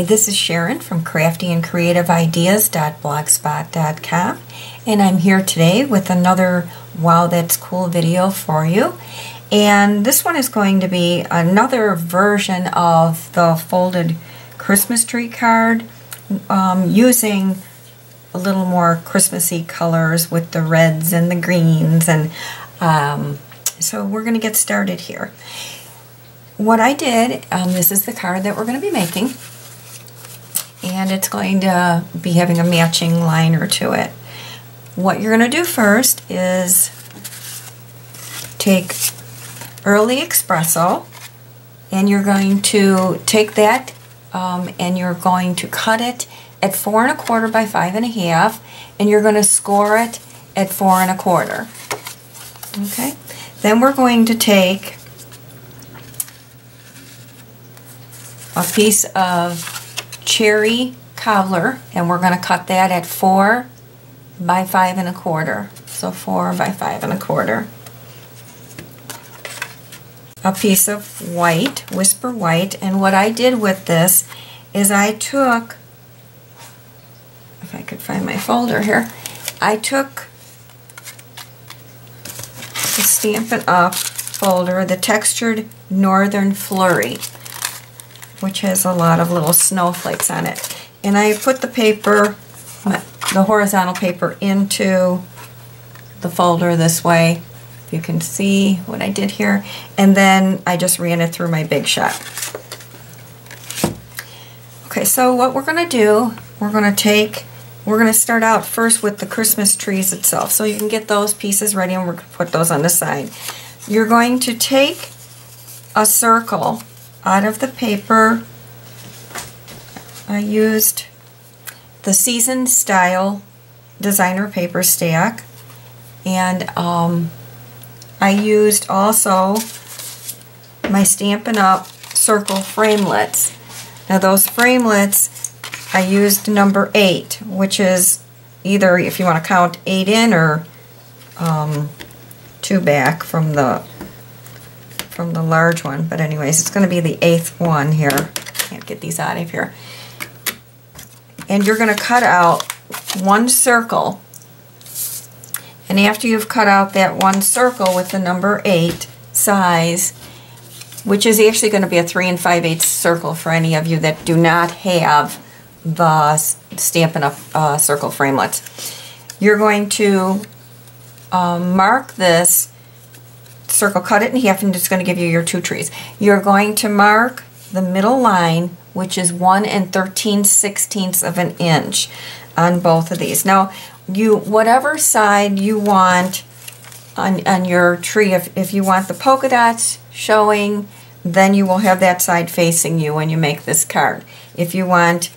Hi, this is Sharon from craftyandcreativeideas.blogspot.com, and I'm here today with another Wow That's Cool video for you. And this one is going to be another version of the folded Christmas tree card using a little more Christmassy colors with the reds and the greens, and so we're going to get started here. What I did, this is the card that we're going to be making, and it's going to be having a matching liner to it. What you're going to do first is take Early Espresso, and you're going to take that and you're going to cut it at 4 1/4 by 5 1/2, and you're going to score it at 4 1/4. Okay, then we're going to take a piece of cherry cobbler, and we're going to cut that at 4 by 5 1/4. So 4 by 5 1/4. A piece of white, Whisper White, and what I did with this is I took, if I could find my folder here, I took the Stampin' Up folder, the textured Northern Flurry, which has a lot of little snowflakes on it. And I put the paper, the horizontal paper, into the folder this way. If you can see what I did here. And then I just ran it through my Big Shot. Okay, so what we're gonna do, we're gonna start out first with the Christmas trees itself. So you can get those pieces ready, and we're gonna put those on the side. You're going to take a circle out of the paper. I used the Season Style designer paper stack, and I used also my Stampin' Up circle framelets. Now those framelets, I used number 8, which is either, if you want to count 8 in or 2 back from the large one, but anyways, it's going to be the 8th one here. Can't get these out of here. And you're going to cut out one circle, and after you've cut out that one circle with the number 8 size, which is actually going to be a 3 5/8 circle for any of you that do not have the Stampin' Up circle framelets, you're going to mark this circle, cut it in half, and it's going to give you your 2 trees. You're going to mark the middle line, which is 1 13/16 of an inch on both of these. Now, you, whatever side you want on your tree, if you want the polka dots showing, then you will have that side facing you when you make this card. If you want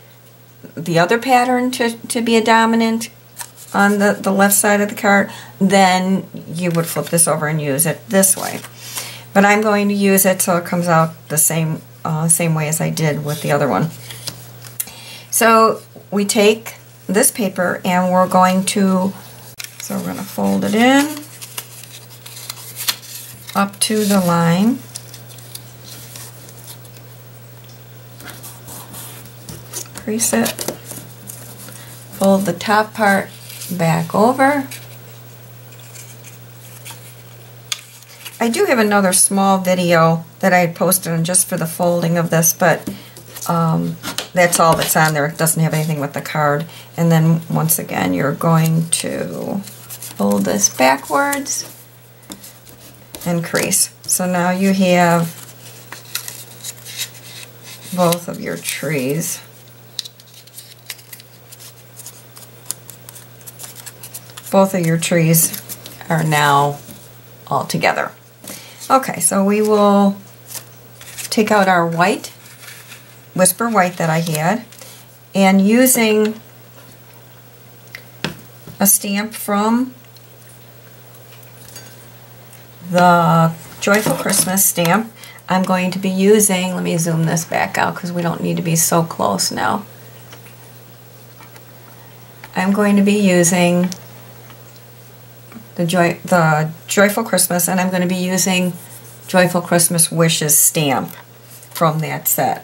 the other pattern to be a dominant on the left side of the card, then you would flip this over and use it this way. But I'm going to use it so it comes out the same way as I did with the other one. So we take this paper and we're going to, so we're going to fold it in up to the line. Crease it. Fold the top part back over. I do have another small video that I had posted on just for the folding of this, but that's all that's on there. It doesn't have anything with the card. And then once again, you're going to fold this backwards and crease. So now you have both of your trees. Both of your trees are now all together. Okay, so we will take out our white, Whisper White that I had, and using a stamp from the Joyful Christmas Stamp, I'm going to be using, let me zoom this back out because we don't need to be so close now. I'm going to be using the Joyful Christmas, and I'm going to be using Joyful Christmas Wishes stamp from that set.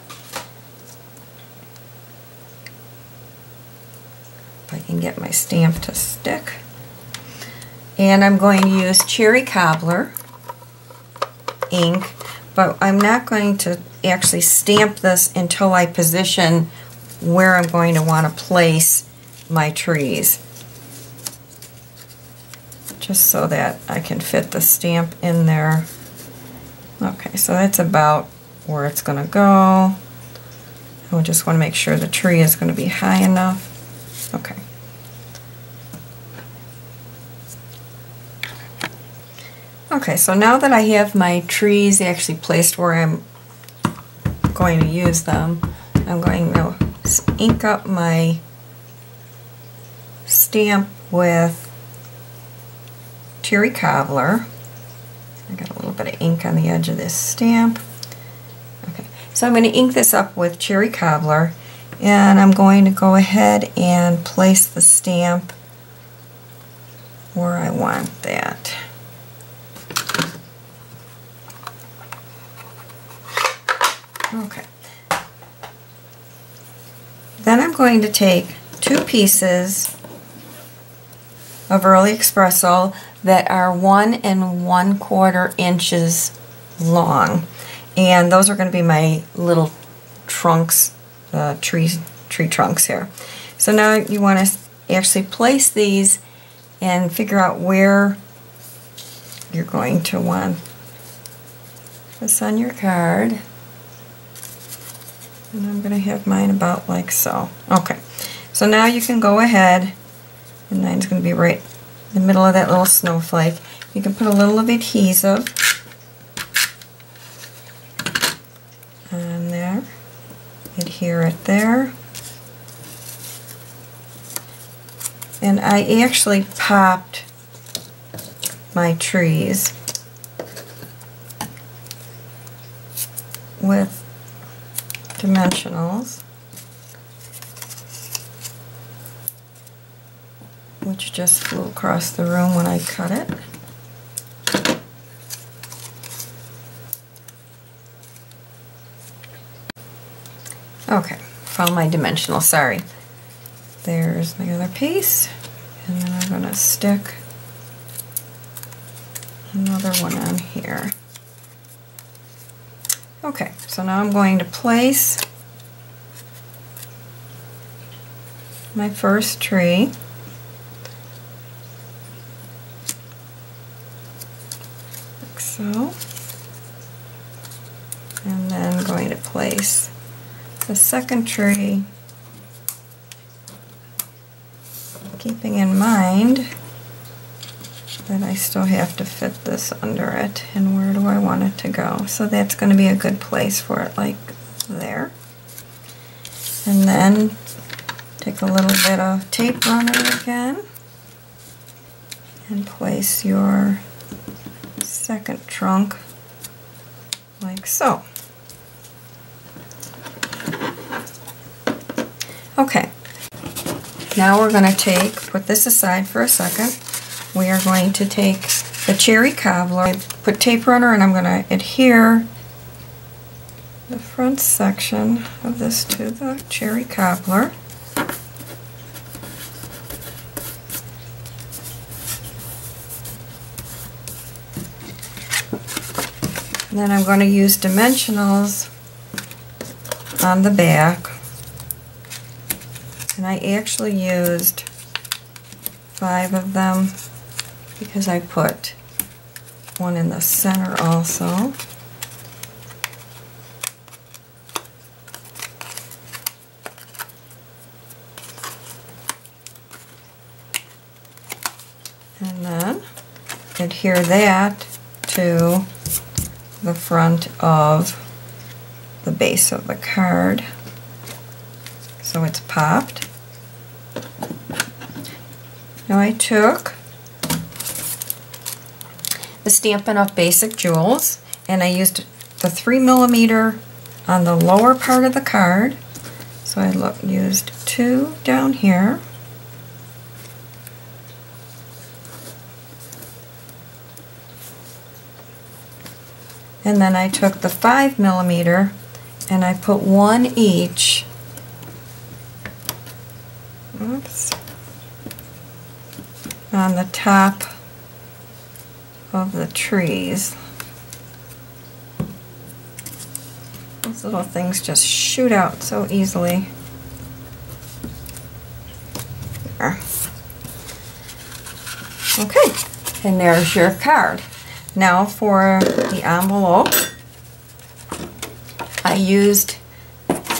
if I can get my stamp to stick. And I'm going to use Cherry Cobbler ink, but I'm not going to actually stamp this until I position where I'm going to want to place my trees, just so that I can fit the stamp in there. Okay, so that's about where it's going to go. I just want to make sure the tree is going to be high enough. Okay. Okay, so now that I have my trees actually placed where I'm going to use them, I'm going to ink up my stamp with Cherry Cobbler. I got a little bit of ink on the edge of this stamp. Okay, so I'm going to ink this up with Cherry Cobbler, and I'm going to go ahead and place the stamp where I want that. Okay. Then I'm going to take two pieces of Early Espresso that are 1 1/4 inches long, and those are going to be my little trunks, tree trunks here. So now you want to actually place these and figure out where you're going to want this on your card. And I'm going to have mine about like so. Okay, so now you can go ahead, and mine's going to be right in the middle of that little snowflake. You can put a little of adhesive on there, adhere it there. And I actually popped my trees with dimensionals, which just flew across the room when I cut it. Okay, found my dimensional, sorry. There's my other piece, and then I'm going to stick another one on here. Okay, so now I'm going to place my first tree. Like so. And then I'm going to place the second tree, keeping in mind that I still have to fit this under it, and where do I want it to go. So that's going to be a good place for it, like there. And then take a little bit of tape runner again and place your second trunk like so. Okay, now we're going to put this aside for a second. We are going to take the Cherry Cobbler, I put tape runner, and I'm going to adhere the front section of this to the Cherry Cobbler. And then I'm going to use dimensionals on the back, and I actually used 5 of them, because I put one in the center also. And then adhere that to the front of the base of the card, so it's popped. Now I took the Stampin' Up Basic Jewels, and I used the 3mm on the lower part of the card. So I used 2 down here. And then I took the 5mm and I put 1 each. Oops. on the top of the trees. Those little things just shoot out so easily. There. Okay, and there's your card. Now for the envelope, I used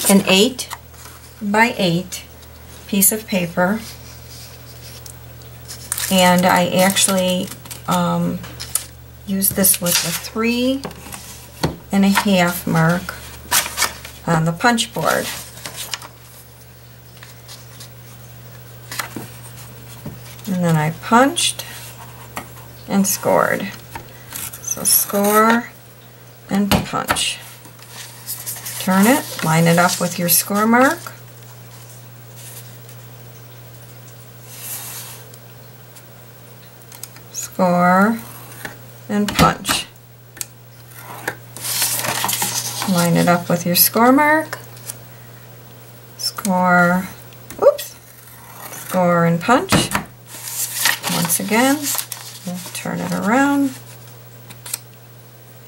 an 8 by 8 piece of paper, and I actually used this with a 3.5 mark on the punch board. And then I punched and scored. So score and punch. Turn it, line it up with your score mark. Score and punch. Line it up with your score mark. Score, oops, score and punch. Once again, we'll turn it around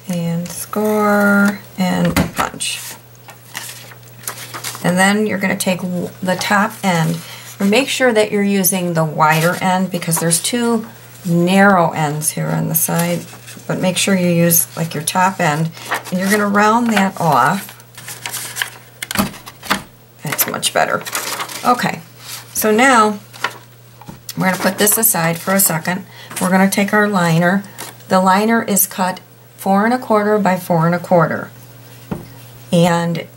and score and punch. And then you're going to take the top end. Make sure that you're using the wider end because there's two narrow ends here on the side, but make sure you use like your top end, and you're going to round that off. That's much better. Okay, so now we're going to put this aside for a second. We're going to take our liner. The liner is cut 4¼ by 4¼. And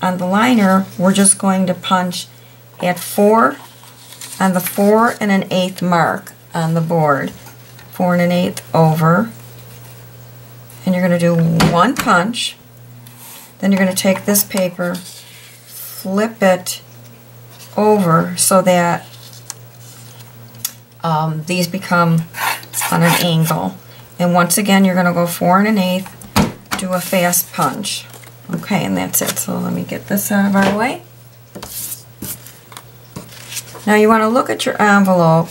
on the liner, we're just going to punch at 4 on the 4 1/8 mark on the board. 4 1/8 over. And you're going to do one punch. Then you're going to take this paper, flip it over so that these become on an angle. And once again, you're going to go 4 1/8, do a fast punch. Okay, and that's it. So let me get this out of our way. Now you want to look at your envelope.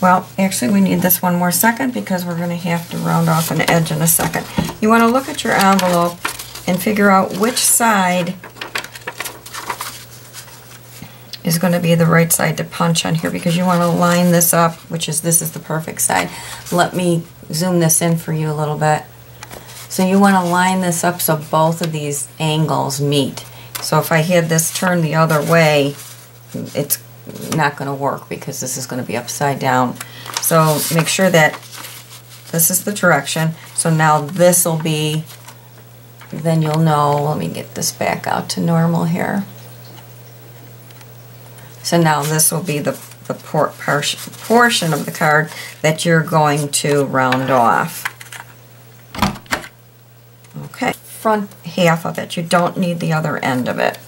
Well, actually we need this one more second because we're going to have to round off an edge in a second. You want to look at your envelope and figure out which side is going to be the right side to punch on here, because you want to line this up, which is, this is the perfect side. Let me zoom this in for you a little bit. So you want to line this up so both of these angles meet. So if I had this turned the other way, it's not going to work because this is going to be upside down. So make sure that this is the direction. So now this will be, then you'll know, let me get this back out to normal here. So now this will be the portion of the card that you're going to round off. Okay, front half of it. You don't need the other end of it.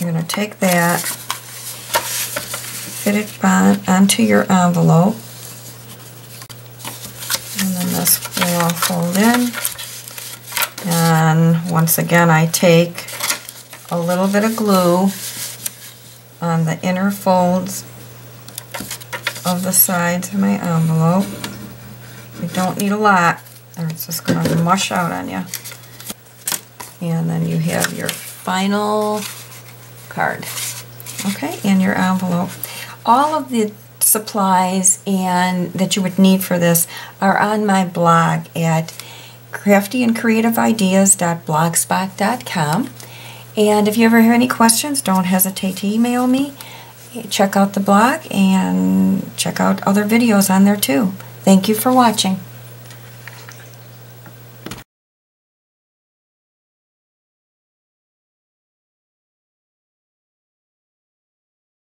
You're going to take that, fit it onto your envelope, and then this will all fold in. And once again, I take a little bit of glue on the inner folds of the sides of my envelope. You don't need a lot or it's just going to mush out on you. And then you have your final card. Okay, and your envelope. All of the supplies and that you would need for this are on my blog at craftyandcreativeideas.blogspot.com. And if you ever have any questions, don't hesitate to email me. Check out the blog and check out other videos on there too. Thank you for watching.